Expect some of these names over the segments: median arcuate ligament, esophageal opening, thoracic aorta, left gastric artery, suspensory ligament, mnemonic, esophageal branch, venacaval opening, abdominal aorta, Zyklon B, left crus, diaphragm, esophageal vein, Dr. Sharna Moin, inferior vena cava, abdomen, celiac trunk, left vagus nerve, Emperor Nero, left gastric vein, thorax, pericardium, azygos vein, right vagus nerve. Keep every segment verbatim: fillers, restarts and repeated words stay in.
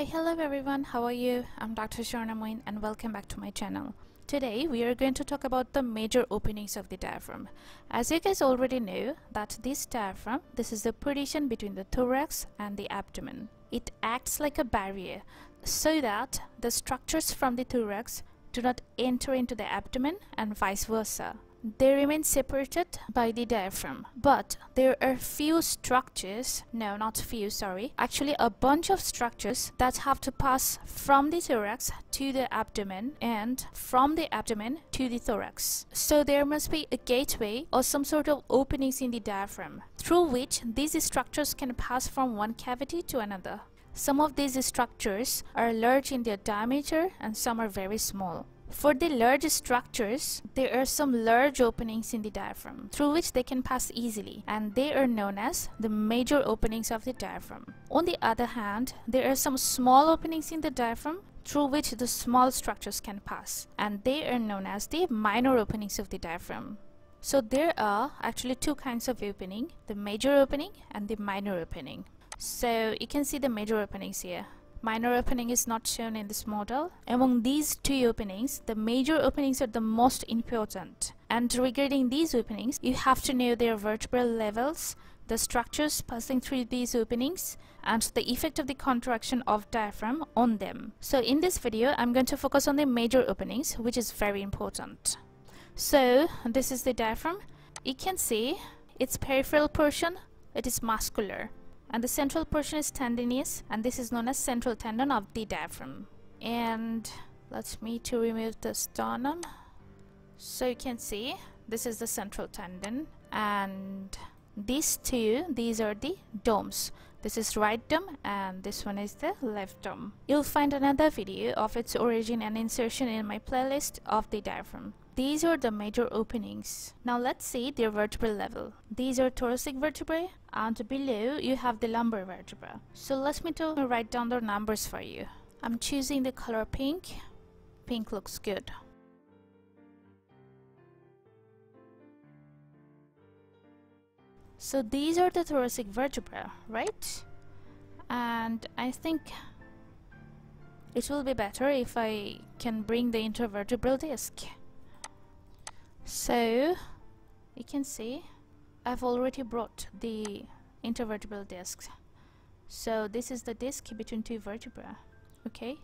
Hi, hello everyone, how are you? I'm Doctor Sharna Moin and welcome back to my channel. Today we are going to talk about the major openings of the diaphragm. As you guys already know that this diaphragm, this is the partition between the thorax and the abdomen. It acts like a barrier so that the structures from the thorax do not enter into the abdomen and vice versa. They remain separated by the diaphragm, but there are few structures, no not few, sorry, actually a bunch of structures that have to pass from the thorax to the abdomen and from the abdomen to the thorax. So there must be a gateway or some sort of openings in the diaphragm through which these structures can pass from one cavity to another. Some of these structures are large in their diameter and some are very small. For the large structures, there are some large openings in the diaphragm through which they can pass easily, and they are known as the major openings of the diaphragm. On the other hand, there are some small openings in the diaphragm through which the small structures can pass, and they are known as the minor openings of the diaphragm. So there are actually two kinds of opening, the major opening and the minor opening. So you can see the major openings here. Minor opening is not shown in this model. Among these two openings, the major openings are the most important. And regarding these openings, you have to know their vertebral levels, the structures passing through these openings, and the effect of the contraction of diaphragm on them. So in this video, I'm going to focus on the major openings, which is very important. So this is the diaphragm. You can see its peripheral portion, it is muscular. And the central portion is tendinous, and this is known as central tendon of the diaphragm. And let me to remove the sternum. So you can see this is the central tendon, and these two, these are the domes. This is right dome and this one is the left dome. You'll find another video of its origin and insertion in my playlist of the diaphragm. These are the major openings. Now let's see their vertebral level. These are thoracic vertebrae, and below you have the lumbar vertebra. So let me to write down the numbers for you. I'm choosing the color pink. Pink looks good. So these are the thoracic vertebra, right? And I think it will be better if I can bring the intervertebral disc. So you can see I've already brought the intervertebral disc. So this is the disc between two vertebra. Okay,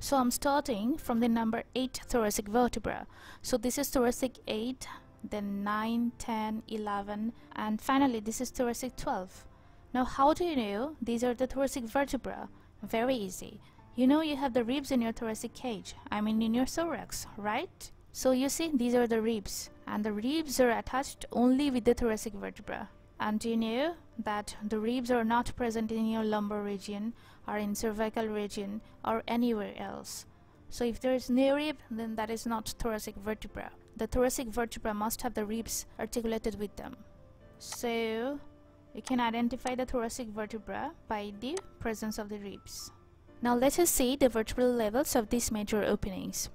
so I'm starting from the number eight thoracic vertebra. So this is thoracic eight, then nine, ten, eleven, and finally this is thoracic twelve. Now how do you know these are the thoracic vertebra? Very easy. You know you have the ribs in your thoracic cage, I mean in your thorax, right? So you see, these are the ribs, and the ribs are attached only with the thoracic vertebra. And you know that the ribs are not present in your lumbar region or in cervical region or anywhere else. So if there is no rib, then that is not thoracic vertebra. The thoracic vertebra must have the ribs articulated with them. So you can identify the thoracic vertebra by the presence of the ribs. Now let us see the vertebral levels of these major openings.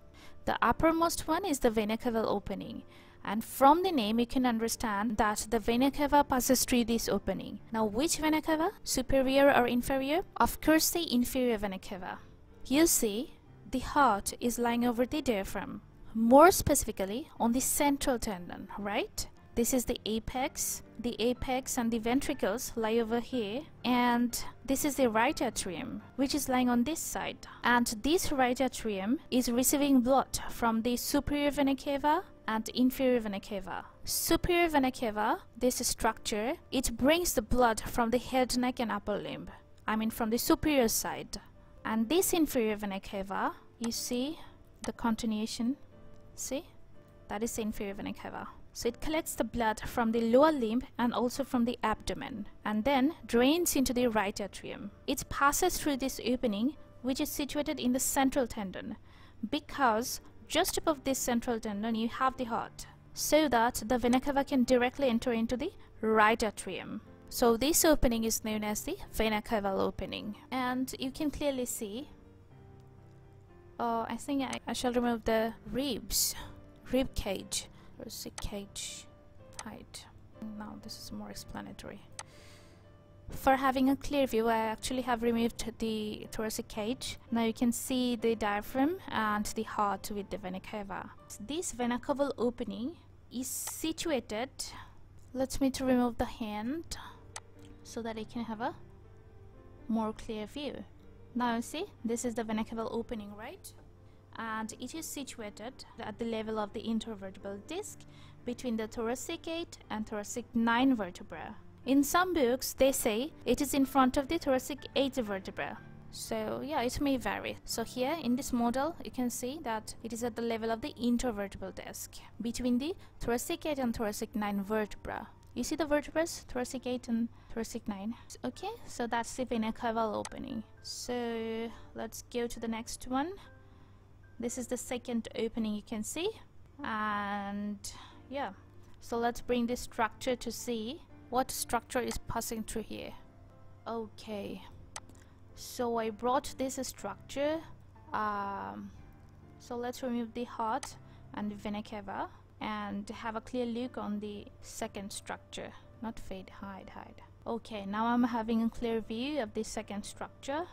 The uppermost one is the vena cava opening, and from the name you can understand that the vena cava passes through this opening. Now which vena cava? Superior or inferior? Of course the inferior vena cava. You see, the heart is lying over the diaphragm, more specifically on the central tendon, right? This is the apex, the apex and the ventricles lie over here, and this is the right atrium which is lying on this side, and this right atrium is receiving blood from the superior vena cava and inferior vena cava. Superior vena cava, this structure, it brings the blood from the head, neck and upper limb, I mean from the superior side. And this inferior vena cava, you see the continuation, see, that is the inferior vena cava. So it collects the blood from the lower limb and also from the abdomen, and then drains into the right atrium. It passes through this opening which is situated in the central tendon, because just above this central tendon you have the heart, so that the vena cava can directly enter into the right atrium. So this opening is known as the venacaval opening, and you can clearly see, oh I think I, I shall remove the ribs, rib cage. Thoracic cage height. Now this is more explanatory. For having a clear view, I actually have removed the thoracic cage. Now you can see the diaphragm and the heart with the vena cava. This venacaval opening is situated. Let me to remove the hand so that I can have a more clear view. Now you see, this is the venacaval opening, right? And it is situated at the level of the intervertebral disc between the thoracic eight and thoracic nine vertebra. In some books, they say it is in front of the thoracic eight vertebra. So yeah, it may vary. So here in this model, you can see that it is at the level of the intervertebral disc between the thoracic eight and thoracic nine vertebra. You see the vertebrae, thoracic eight and thoracic nine. Okay, so that's the venacaval opening. So let's go to the next one. This is the second opening, you can see. And yeah, so let's bring this structure to see what structure is passing through here. Okay, so I brought this structure. Um, so let's remove the heart and the vena cava and have a clear look on the second structure. Not fade, hide, hide. Okay, now I'm having a clear view of the second structure.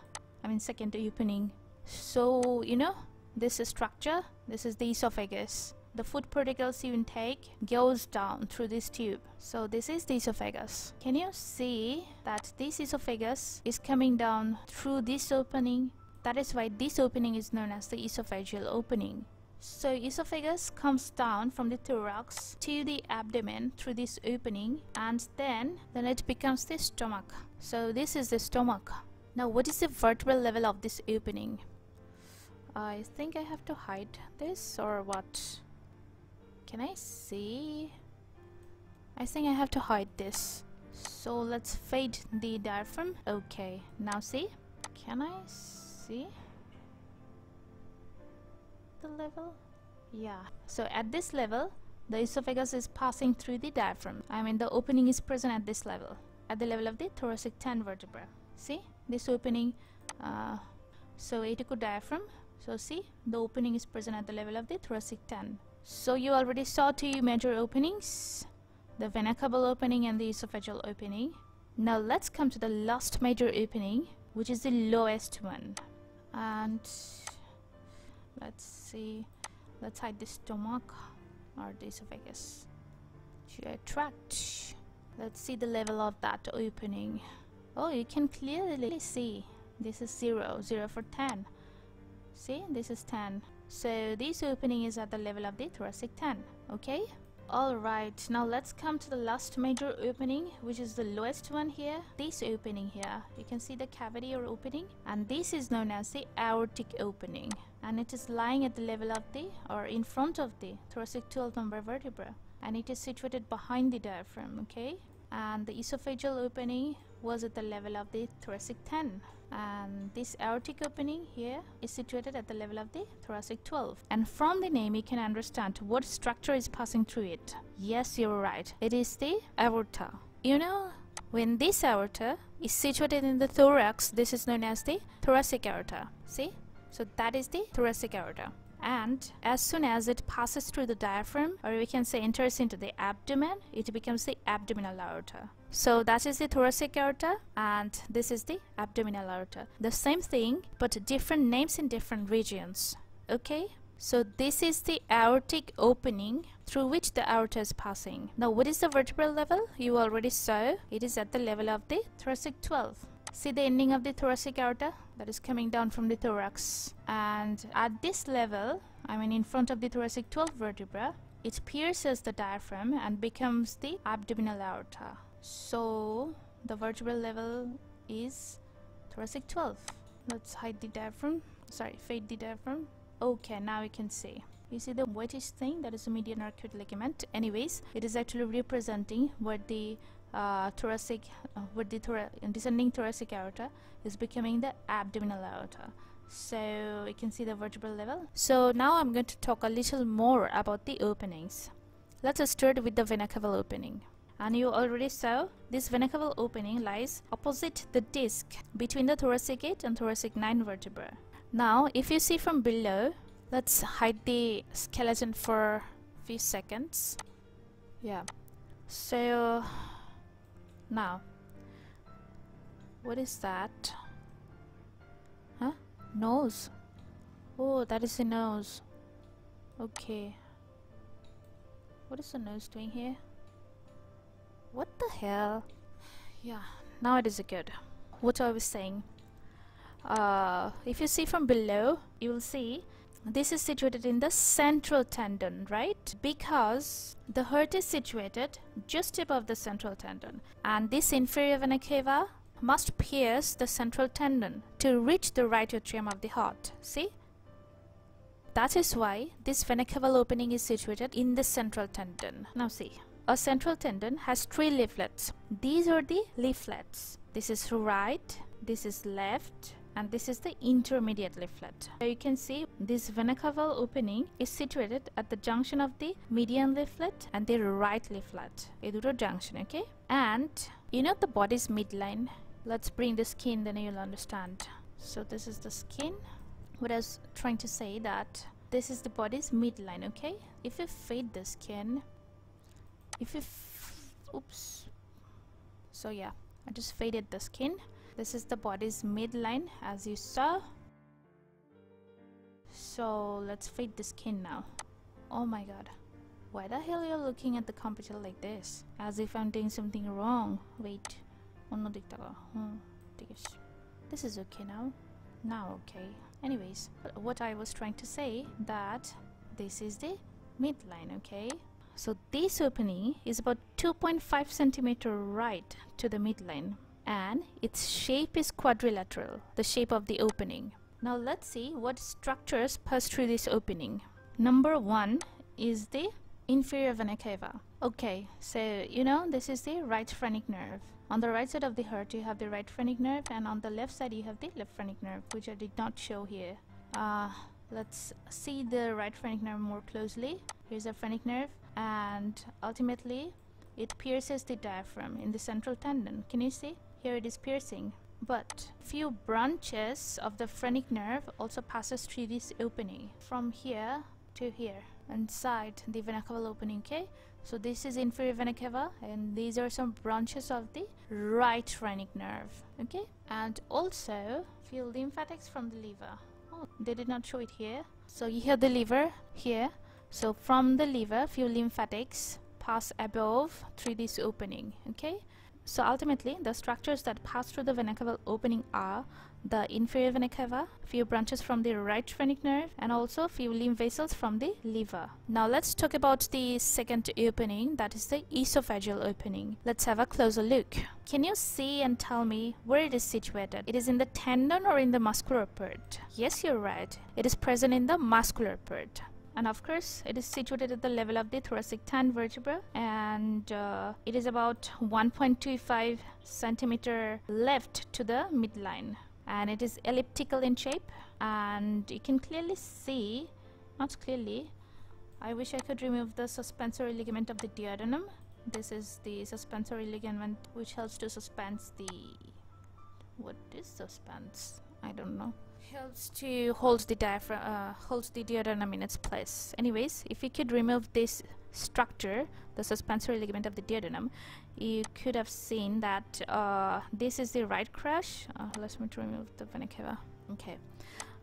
I mean second opening. So, you know, this structure, this is the esophagus. The food particles you intake goes down through this tube. So this is the esophagus. Can you see that this esophagus is coming down through this opening? That is why this opening is known as the esophageal opening. So esophagus comes down from the thorax to the abdomen through this opening, and then then it becomes the stomach. So this is the stomach. Now what is the vertebral level of this opening? I think I have to hide this or what? Can I see? I think I have to hide this. So let's fade the diaphragm. Okay, now see? Can I see the level? Yeah. So at this level, the esophagus is passing through the diaphragm. I mean, the opening is present at this level, at the level of the thoracic ten vertebra. See? This opening, uh, so atypical diaphragm. So see, the opening is present at the level of the thoracic ten. So you already saw two major openings, the venacaval opening and the esophageal opening. Now let's come to the last major opening, which is the lowest one. And let's see, let's hide the stomach or the esophagus. GI tract. Let's see the level of that opening. Oh, you can clearly see this is zero, zero for ten. See, this is ten. So this opening is at the level of the thoracic ten. Okay, all right, now let's come to the last major opening, which is the lowest one here. This opening here, you can see the cavity or opening, and this is known as the aortic opening, and it is lying at the level of the or in front of the thoracic twelve number vertebra, and it is situated behind the diaphragm. Okay, and the esophageal opening was at the level of the thoracic ten, and this aortic opening here is situated at the level of the thoracic twelve. And from the name you can understand what structure is passing through it. Yes, you're right, it is the aorta. You know, when this aorta is situated in the thorax, this is known as the thoracic aorta. See, so that is the thoracic aorta. And as soon as it passes through the diaphragm, or we can say enters into the abdomen, it becomes the abdominal aorta. So that is the thoracic aorta, and this is the abdominal aorta. The same thing, but different names in different regions. Okay, so this is the aortic opening through which the aorta is passing. Now what is the vertebral level? You already saw it is at the level of the thoracic twelve. See the ending of the thoracic aorta that is coming down from the thorax, and at this level, I mean in front of the thoracic twelve vertebra, it pierces the diaphragm and becomes the abdominal aorta. So the vertebral level is thoracic twelve. Let's hide the diaphragm, sorry, fade the diaphragm. Okay, now we can see. You see the whitish thing, that is the median arcuate ligament. Anyways, it is actually representing what the Uh, thoracic uh, with the thora descending thoracic aorta is becoming the abdominal aorta. So you can see the vertebral level. So now I'm going to talk a little more about the openings. Let's start with the venacaval opening. And you already saw this venacaval opening lies opposite the disc between the thoracic eight and thoracic nine vertebra. Now if you see from below, let's hide the skeleton for a few seconds. Yeah, so now What is that? Huh? Nose. Oh, that is the nose. Okay. What is the nose doing here? What the hell? Yeah, now it is good. What I was saying. Uh, if you see from below, you will see this is situated in the central tendon, right? Because the heart is situated just above the central tendon, and this inferior vena cava must pierce the central tendon to reach the right atrium of the heart. See? That is why this venacaval opening is situated in the central tendon. Now see, a central tendon has three leaflets. These are the leaflets. This is right, this is left, and this is the intermediate leaflet. So you can see this venacaval opening is situated at the junction of the median leaflet and the right leaflet. It is a junction, okay? And you know the body's midline. Let's bring the skin, then you'll understand. So this is the skin. What I was trying to say that this is the body's midline, okay? If you fade the skin, if you, f oops. So yeah, I just faded the skin. This is the body's midline, as you saw. So let's fade the skin now. Oh my god, why the hell you're looking at the computer like this? As if I'm doing something wrong. Wait, this is okay now. Now okay. Anyways, what I was trying to say that this is the midline, okay? So this opening is about two point five centimeter right to the midline. And its shape is quadrilateral, the shape of the opening. Now let's see what structures pass through this opening. Number one is the inferior vena cava. Okay, so you know this is the right phrenic nerve. On the right side of the heart you have the right phrenic nerve, and on the left side you have the left phrenic nerve, which I did not show here. Uh, let's see the right phrenic nerve more closely. Here's the phrenic nerve, and ultimately it pierces the diaphragm in the central tendon. Can you see? Here it is piercing, but few branches of the phrenic nerve also passes through this opening from here to here inside the vena cava opening, okay? So this is inferior vena cava, and these are some branches of the right phrenic nerve, okay? And also few lymphatics from the liver. Oh, they did not show it here. So you have the liver here. So from the liver few lymphatics pass above through this opening, okay? So ultimately, the structures that pass through the venacaval opening are the inferior vena cava, few branches from the right phrenic nerve, and also few lymph vessels from the liver. Now let's talk about the second opening, that is the esophageal opening. Let's have a closer look. Can you see and tell me where it is situated? It is in the tendon or in the muscular part? Yes, you're right. It is present in the muscular part. And of course, it is situated at the level of the thoracic tendon vertebra, and uh, it is about one point two five centimeter left to the midline, and it is elliptical in shape, and you can clearly see, not clearly, I wish I could remove the suspensory ligament of the duodenum. This is the suspensory ligament which helps to suspend the, what is suspense? I don't know. Helps to hold the diaphragm, uh, holds the duodenum in its place. Anyways, if you could remove this structure, the suspensory ligament of the duodenum, you could have seen that uh, this is the right crus. Uh, let me remove the vena cava. Okay,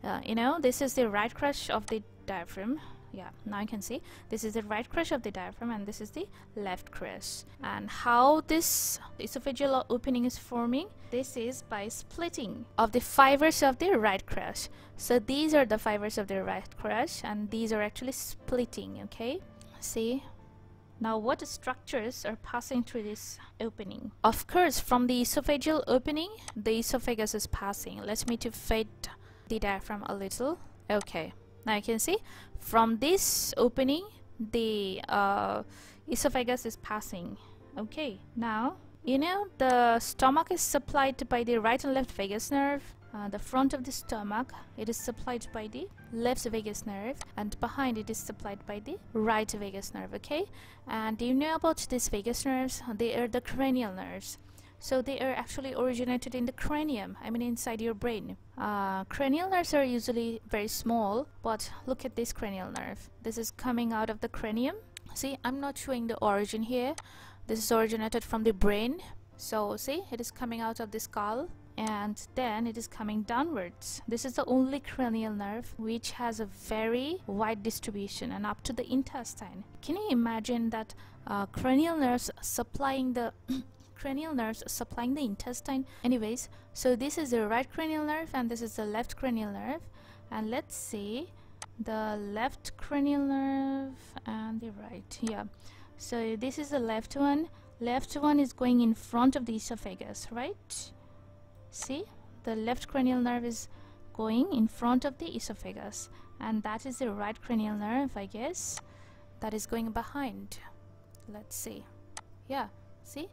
uh, you know this is the right crus of the diaphragm. Yeah, now you can see this is the right crus of the diaphragm, and this is the left crus. And how this esophageal opening is forming, this is by splitting of the fibers of the right crus. So these are the fibers of the right crus, and these are actually splitting, okay? See? Now what structures are passing through this opening? Of course, from the esophageal opening, the esophagus is passing. Let me to fade the diaphragm a little. Okay. Now you can see from this opening the uh, esophagus is passing. Okay, now you know the stomach is supplied by the right and left vagus nerve. Uh, the front of the stomach, it is supplied by the left vagus nerve, and behind it is supplied by the right vagus nerve, okay? And you know about these vagus nerves, they are the cranial nerves. So they are actually originated in the cranium, I mean inside your brain. Uh, cranial nerves are usually very small, but look at this cranial nerve. This is coming out of the cranium. See, I'm not showing the origin here. This is originated from the brain. So see, it is coming out of the skull, and then it is coming downwards. This is the only cranial nerve which has a very wide distribution and up to the intestine. Can you imagine that uh, cranial nerves supplying the cranial nerves supplying the intestine? Anyways, so this is the right cranial nerve and this is the left cranial nerve, and let's see the left cranial nerve and the right. Yeah, so this is the left one. Left one is going in front of the esophagus, right? See, the left cranial nerve is going in front of the esophagus, and that is the right cranial nerve, I guess, that is going behind. Let's see. Yeah, see,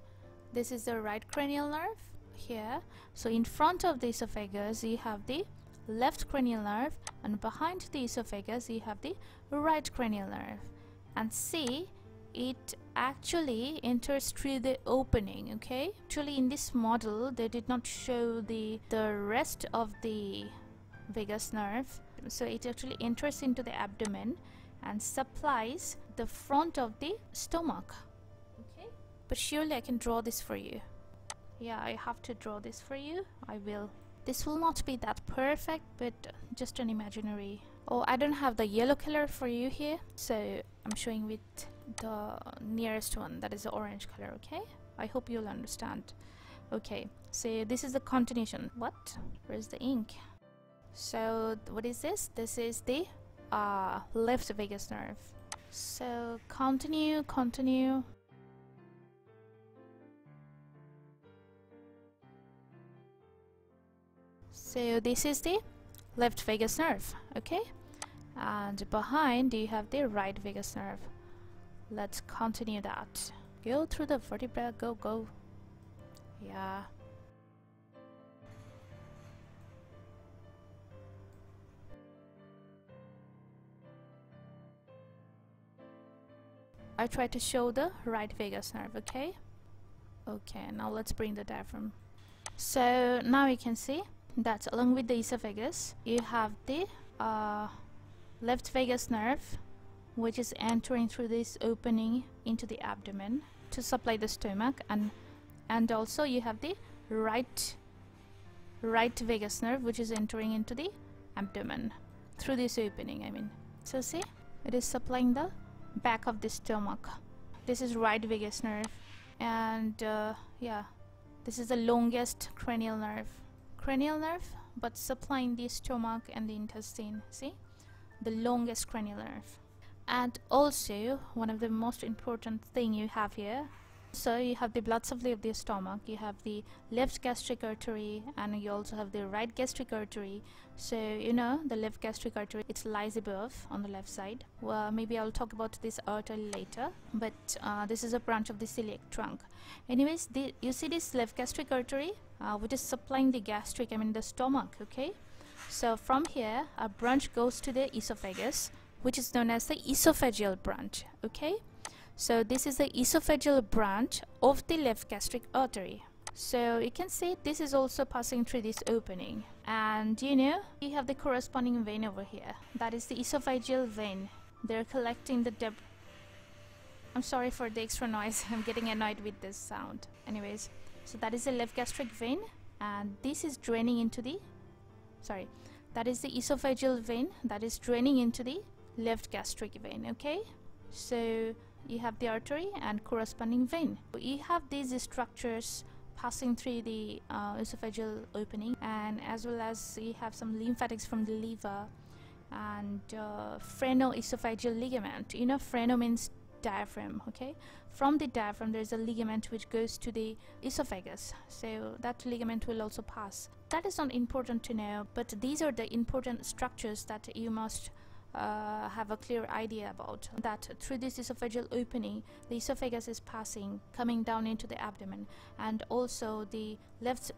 this is the right cranial nerve here. So in front of the esophagus you have the left cranial nerve, and behind the esophagus you have the right cranial nerve. And see, it actually enters through the opening. Okay, actually in this model they did not show the the rest of the vagus nerve, so it actually enters into the abdomen and supplies the front of the stomach. Okay, but surely I can draw this for you. Yeah, I have to draw this for you. I will. This will not be that perfect, but just an imaginary. Oh, I don't have the yellow color for you here, so I'm showing with the nearest one, that is the orange color. Okay, I hope you'll understand. Okay, so this is the continuation. What, where's the ink? So what is this? This is the uh, left vagus nerve. So continue, continue. So this is the left vagus nerve. Okay, and behind you have the right vagus nerve. Let's continue that. Go through the vertebra, go, go. Yeah. I try to show the right vagus nerve, okay? Okay, now let's bring the diaphragm. So now you can see that along with the esophagus, you have the uh, left vagus nerve, which is entering through this opening into the abdomen to supply the stomach, and and also you have the right right vagus nerve, which is entering into the abdomen through this opening, I mean. So see, it is supplying the back of the stomach. This is right vagus nerve, and uh, yeah, this is the longest cranial nerve cranial nerve but supplying the stomach and the intestine. See, the longest cranial nerve. And also one of the most important thing you have here, so you have the blood supply of the stomach, you have the left gastric artery, and you also have the right gastric artery. So you know the left gastric artery, it lies above on the left side. Well, maybe I'll talk about this artery later, but uh, this is a branch of the celiac trunk. Anyways, the, you see this left gastric artery, uh, which is supplying the gastric, I mean the stomach. Okay, so from here a branch goes to the esophagus, which is known as the esophageal branch. Okay, so this is the esophageal branch of the left gastric artery. So you can see this is also passing through this opening, and you know you have the corresponding vein over here, that is the esophageal vein. They're collecting the debris. I'm sorry for the extra noise. I'm getting annoyed with this sound. Anyways, so that is the left gastric vein, and this is draining into the sorry that is the esophageal vein that is draining into the left gastric vein. Okay, so you have the artery and corresponding vein. You have these structures passing through the uh, esophageal opening, and as well as you have some lymphatics from the liver, and uh, phrenoesophageal ligament. You know, phreno means diaphragm. Okay, from the diaphragm there is a ligament which goes to the esophagus, so that ligament will also pass. That is not important to know, but these are the important structures that you must Uh, have a clear idea about, that through this esophageal opening the esophagus is passing, coming down into the abdomen, and also the left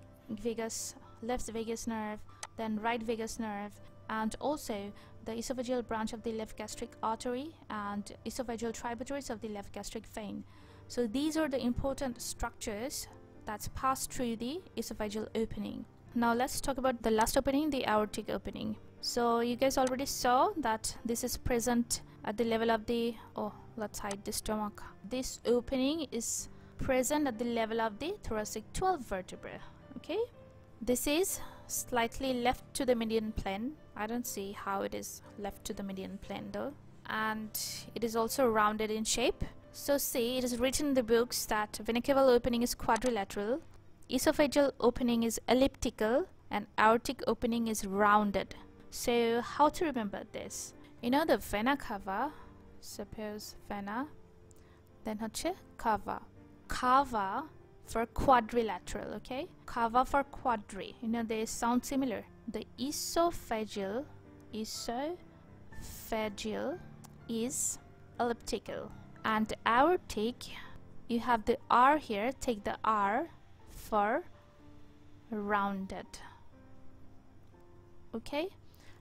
vagus left vagus nerve, then right vagus nerve, and also the esophageal branch of the left gastric artery and esophageal tributaries of the left gastric vein. So these are the important structures that pass through the esophageal opening. Now let's talk about the last opening, the aortic opening. So you guys already saw that this is present at the level of the oh let's hide the stomach. This opening is present at the level of the thoracic twelve vertebrae. Okay, This is slightly left to the median plane. I don't see how it is left to the median plane though. And it is also rounded in shape. So see, it is written in the books that venacaval opening is quadrilateral, esophageal opening is elliptical, and aortic opening is rounded. So how to remember this? You know the vena cava, suppose vena, then hoche cava. Cava for quadrilateral, okay? Cava for quadri. You know they sound similar. The esophageal, esophageal is elliptical, and aortic, you have the R here. Take the R for rounded. Okay,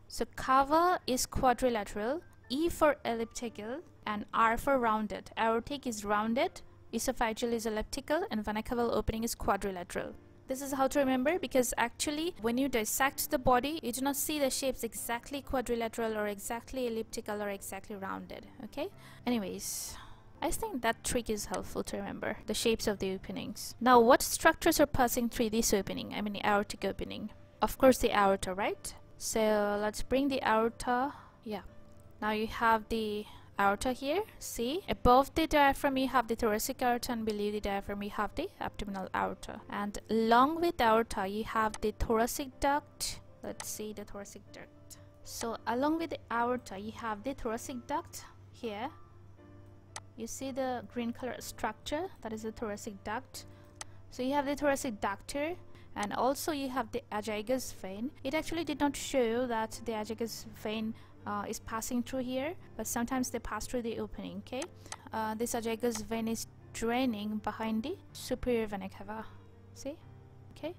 so cava is quadrilateral, E for elliptical, and R for rounded. Aortic is rounded, esophageal is elliptical, and venacaval opening is quadrilateral. This is how to remember, because actually when you dissect the body, you do not see the shapes exactly quadrilateral or exactly elliptical or exactly rounded. Okay, anyways, I think that trick is helpful to remember the shapes of the openings. Now, what structures are passing through this opening, I mean the aortic opening? Of course the aorta, right? So let's bring the aorta. Yeah, now you have the aorta here. See, above the diaphragm you have the thoracic aorta, and below the diaphragm you have the abdominal aorta, and along with aorta you have the thoracic duct. Let's see the thoracic duct. So along with the aorta you have the thoracic duct. Here you see the green color structure, that is the thoracic duct. So you have the thoracic duct here, and also you have the azygos vein. It actually did not show that the azygos vein Uh, is passing through here, but sometimes they pass through the opening. Okay, uh, this azygos vein is draining behind the superior vena cava. See, okay,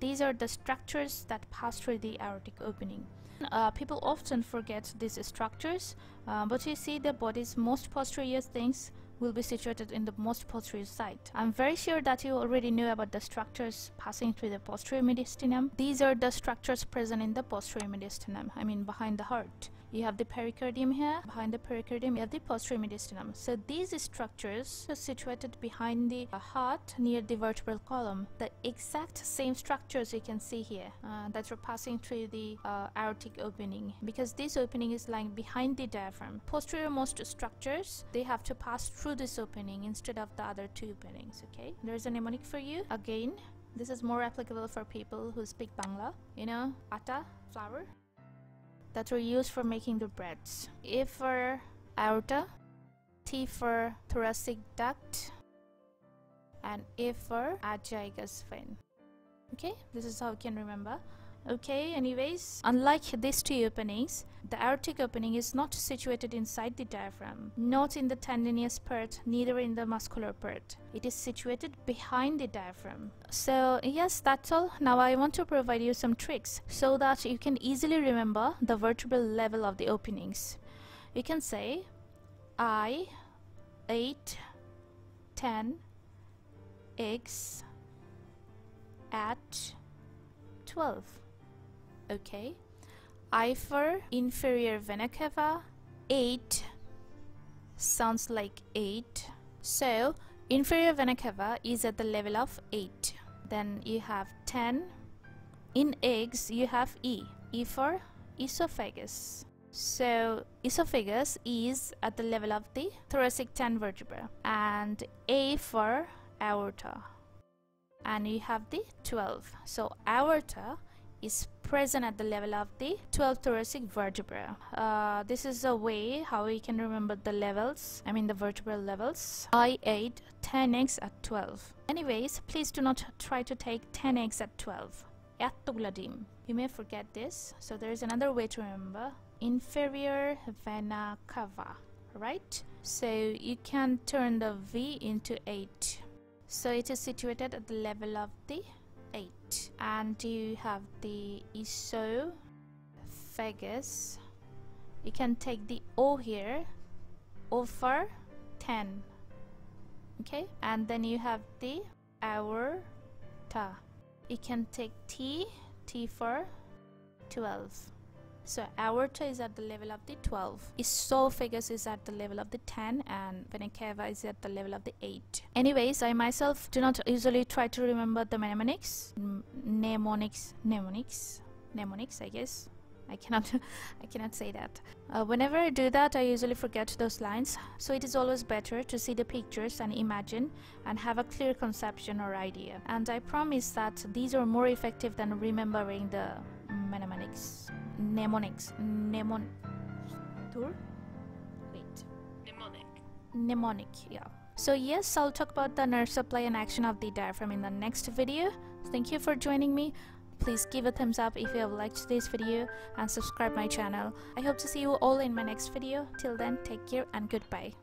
these are the structures that pass through the aortic opening. Uh, people often forget these structures, uh, but you see the body's most posterior things will be situated in the most posterior side. I'm very sure that you already knew about the structures passing through the posterior mediastinum. These are the structures present in the posterior mediastinum, I mean behind the heart. You have the pericardium here, behind the pericardium you have the posterior mediastinum. So these structures are situated behind the uh, heart near the vertebral column. The exact same structures you can see here uh, that are passing through the uh, aortic opening, because this opening is lying behind the diaphragm. Posterior most structures, they have to pass through this opening instead of the other two openings. Okay, there's a mnemonic for you. Again, this is more applicable for people who speak Bangla. You know, atta, flour, that are used for making the breads. A for aorta, T for thoracic duct, and A for azygos vein. Okay, this is how you can remember. Okay, anyways, unlike these two openings, the aortic opening is not situated inside the diaphragm, not in the tendinous part, neither in the muscular part. It is situated behind the diaphragm. So yes, that's all. Now I want to provide you some tricks so that you can easily remember the vertebral level of the openings. You can say I, eight, ten, X, at, twelve. Okay, I for inferior vena cava, eight sounds like eight. So inferior vena cava is at the level of eight. Then you have ten. In eggs you have E. E for esophagus. So esophagus is at the level of the thoracic ten vertebra, and A for aorta, and you have the twelve. So aorta is present at the level of the twelve thoracic vertebra. Uh, this is a way how we can remember the levels, I mean the vertebral levels. I eight, ten X at twelve. Anyways, please do not try to take ten X at twelve. You may forget this. So there is another way to remember inferior vena cava, right? So you can turn the V into eight. So it is situated at the level of the eight, and you have the esophagus. You can take the O here, O for ten. Okay, and then you have the aorta. You can take T, T for twelve. So aorta is at the level of the twelve, esophagus is at the level of the ten, and vena cava is at the level of the eight. Anyways, I myself do not usually try to remember the mnemonics, mnemonics, mnemonics, mnemonics, I guess. I cannot I cannot say that. Uh, whenever I do that, I usually forget those lines. So it is always better to see the pictures and imagine and have a clear conception or idea. And I promise that these are more effective than remembering the mnemonics. Mnemonics. Mnemon. Tur? Wait. Mnemonic. Mnemonic, yeah. So yes, I'll talk about the nerve supply and action of the diaphragm in the next video. Thank you for joining me. Please give a thumbs up if you have liked this video and subscribe my channel. I hope to see you all in my next video. Till then, take care and goodbye.